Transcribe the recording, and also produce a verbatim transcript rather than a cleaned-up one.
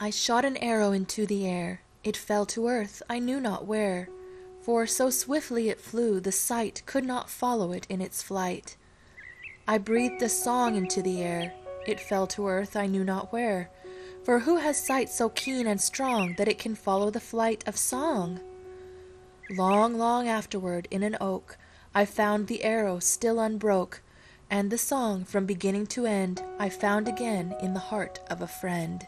I shot an arrow into the air. It fell to earth, I knew not where, for so swiftly it flew, the sight could not follow it in its flight. I breathed a song into the air. It fell to earth, I knew not where, for who has sight so keen and strong that it can follow the flight of song? Long, long afterward, in an oak, I found the arrow still unbroke, and the song from beginning to end I found again in the heart of a friend.